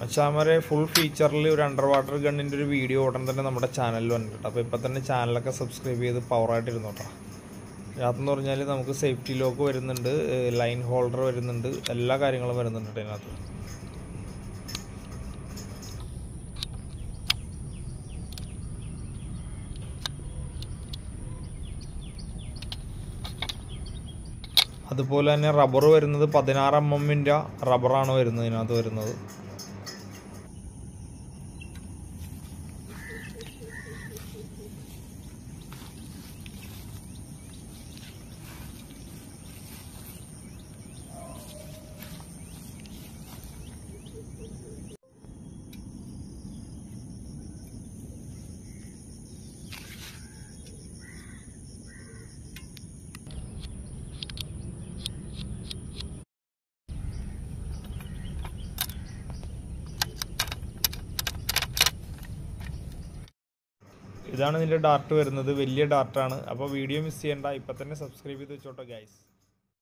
മച്ചാമാരെ ഫുൾ ഫീച്ചറിൽ ഒരു under water ഗണ്ണിൻ്റെ ഒരു വീഡിയോ ഉടൻ തന്നെ നമ്മുടെ ചാനലിൽ വന്നിട്ടുണ്ട്. അപ്പോൾ ഇപ്പോൾ തന്നെ ചാനലൊക്കെ സബ്സ്ക്രൈബ് ചെയ്ത് പവറായിട്ടിരുന്നു കേട്ടോ. അതിനകത്തെന്ന് പറഞ്ഞാൽ നമുക്ക് സേഫ്റ്റി ലോക്ക് വരുന്നുണ്ട്, ലൈൻ ഹോൾഡർ വരുന്നുണ്ട്, എല്ലാ കാര്യങ്ങളും വരുന്നുണ്ട് കേട്ടോ ഇതിനകത്ത്. അതുപോലെ തന്നെ റബ്ബർ വരുന്നത് 16mm റബ്ബറാണ് വരുന്നത് ഇതിനകത്ത് വരുന്നത്. ഇതാണ് ഇതിൻ്റെ ഡാർട്ട് വരുന്നത്, വലിയ ഡാർട്ടാണ്. അപ്പോൾ വീഡിയോ മിസ് ചെയ്യേണ്ട, ഇപ്പം തന്നെ സബ്സ്ക്രൈബ് ചെയ്ത് വെച്ചോട്ടോ ഗൈസ്.